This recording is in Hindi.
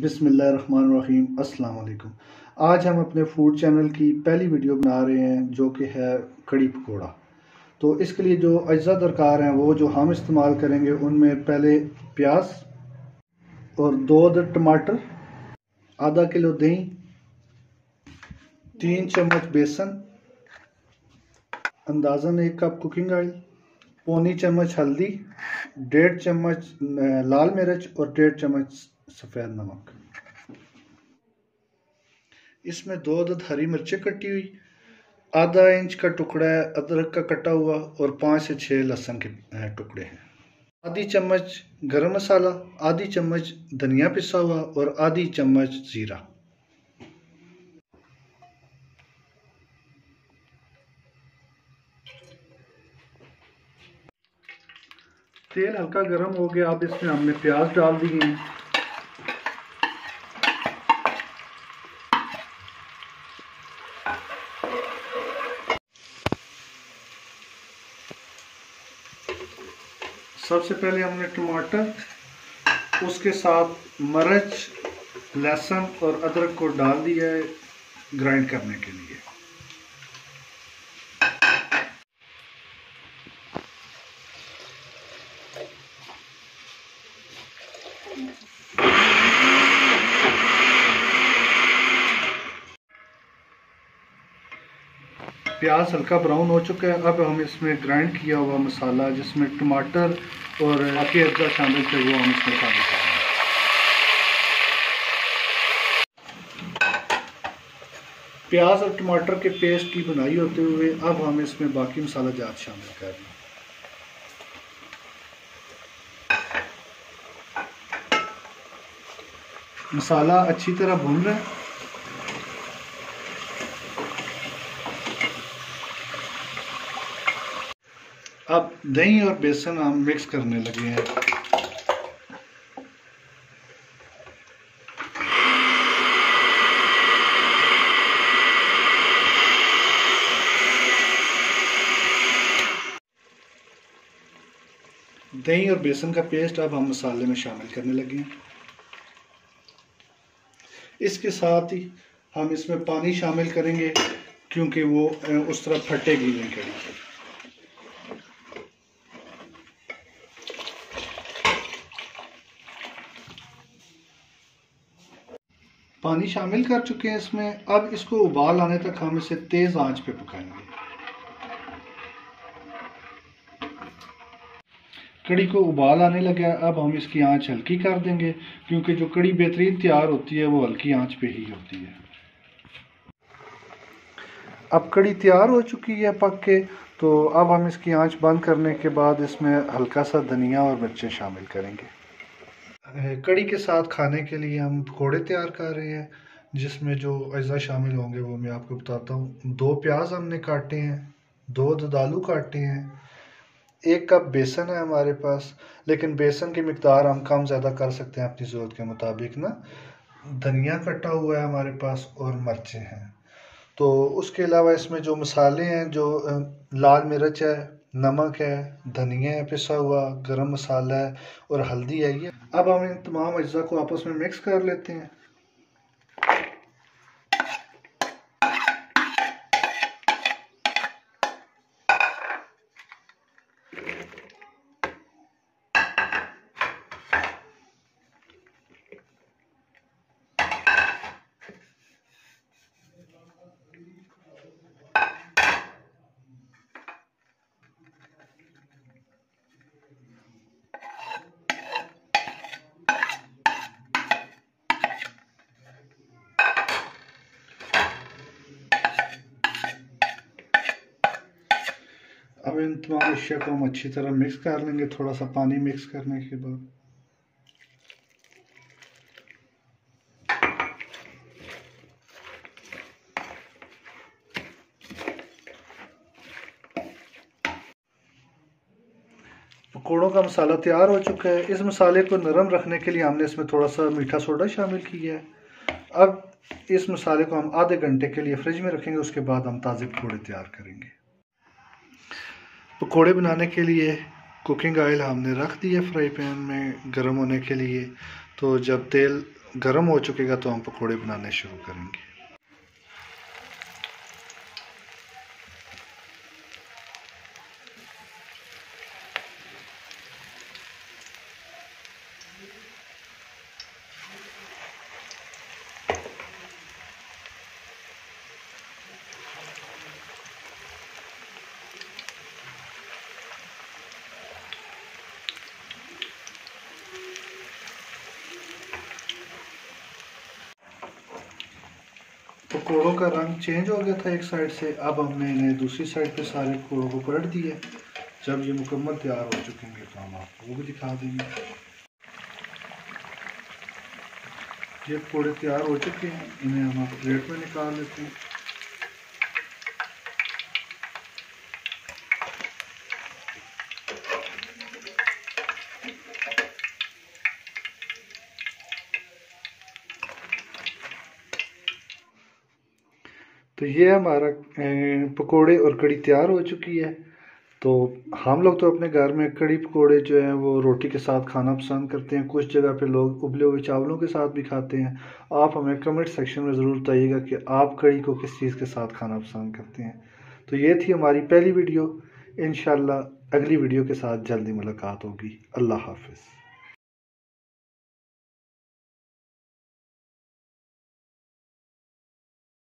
बिस्मिल्लाहिर्रहमानिर्रहीम। अस्सलाम वालेकुम। आज हम अपने फूड चैनल की पहली वीडियो बना रहे हैं जो कि है कड़ी पकोड़ा। तो इसके लिए जो अज्जा दरकार हैं वो जो हम इस्तेमाल करेंगे उनमें पहले प्याज और दो अदद टमाटर, आधा किलो दही, 3 चम्मच बेसन, अंदाज़न 1 कप कुकिंग ऑयल, पौनी चम्मच हल्दी, 1.5 चम्मच लाल मिर्च और 1.5 चम्मच सफ़ेद नमक। इसमें 2 अदद हरी मिर्चें कटी हुई, आधा इंच का टुकड़ा अदरक का कटा हुआ और 5 से 6 लहसुन के टुकड़े हैं, आधी चम्मच गरम मसाला, आधी चम्मच धनिया पिसा हुआ और आधी चम्मच ज़ीरा। तेल हल्का गरम हो गया, अब इसमें हमने प्याज डाल दिए हैं। सबसे पहले हमने टमाटर, उसके साथ मिर्च, लहसुन और अदरक को डाल दिया है ग्राइंड करने के लिए। प्याज हल्का ब्राउन हो चुका है, अब हम इसमें ग्राइंड किया हुआ मसाला जिसमें टमाटर और बाकी अज्जा शामिल थे वो हम इसमें शामिल करेंगे। प्याज और टमाटर के पेस्ट की बनाई होते हुए अब हम इसमें बाकी मसाला जात शामिल कर दें। मसाला अच्छी तरह भून लें। अब दही और बेसन हम मिक्स करने लगे हैं। दही और बेसन का पेस्ट अब हम मसाले में शामिल करने लगे हैं। इसके साथ ही हम इसमें पानी शामिल करेंगे क्योंकि वो उस तरह फटेगी नहीं कड़ी। पानी शामिल कर चुके हैं इसमें, अब इसको उबाल आने तक हम इसे तेज़ आंच पे पकाएंगे। कड़ी को उबाल आने लगा, अब हम इसकी आंच हल्की कर देंगे क्योंकि जो कड़ी बेहतरीन तैयार होती है वो हल्की आंच पे ही होती है। अब कड़ी तैयार हो चुकी है पक के, तो अब हम इसकी आंच बंद करने के बाद इसमें हल्का सा धनिया और मिर्चें शामिल करेंगे। कड़ी के साथ खाने के लिए हम पकौड़े तैयार कर रहे हैं जिसमें जो अज्जा शामिल होंगे वो मैं आपको बताता हूँ। 2 प्याज हमने काटे हैं, 2 अदद आलू काटे हैं, 1 कप बेसन है हमारे पास, लेकिन बेसन की मिकदार हम कम ज़्यादा कर सकते हैं अपनी ज़रूरत के मुताबिक ना। धनिया कटा हुआ है हमारे पास और मिर्चें हैं। तो उसके अलावा इसमें जो मसाले हैं, जो लाल मिर्च है, नमक है, धनिया है पिसा हुआ, गरम मसाला है और हल्दी है ये। अब हम इन तमाम अज्जा को आपस में मिक्स कर लेते हैं। अब इन तमाम अशिया को हम अच्छी तरह मिक्स कर लेंगे, थोड़ा सा पानी मिक्स करने के बाद। पकौड़ों का मसाला तैयार हो चुका है। इस मसाले को नरम रखने के लिए हमने इसमें थोड़ा सा मीठा सोडा शामिल किया है। अब इस मसाले को हम आधे घंटे के लिए फ्रिज में रखेंगे, उसके बाद हम ताज़े पकौड़े तैयार करेंगे। पकौड़े बनाने के लिए कुकिंग ऑयल हमने रख दिया फ्राई पैन में गर्म होने के लिए। तो जब तेल गर्म हो चुकेगा तो हम पकौड़े बनाने शुरू करेंगे। पकौड़ों का रंग चेंज हो गया था एक साइड से, अब हमने इन्हें दूसरी साइड पे सारे पकौड़ों को पलट दिया। जब ये मुकम्मल तैयार हो चुके होंगे तो हम आपको वो भी दिखा देंगे। ये पकौड़े तैयार हो चुके हैं, इन्हें हम आप प्लेट में निकाल लेते हैं। तो ये हमारा पकोड़े और कड़ी तैयार हो चुकी है। तो हम लोग तो अपने घर में कड़ी पकोड़े जो हैं वो रोटी के साथ खाना पसंद करते हैं। कुछ जगह पे लोग उबले हुए चावलों के साथ भी खाते हैं। आप हमें कमेंट सेक्शन में ज़रूर बताइएगा कि आप कड़ी को किस चीज़ के साथ खाना पसंद करते हैं। तो ये थी हमारी पहली वीडियो। इंशाल्लाह अगली वीडियो के साथ जल्दी मुलाकात होगी। अल्लाह हाफिज़।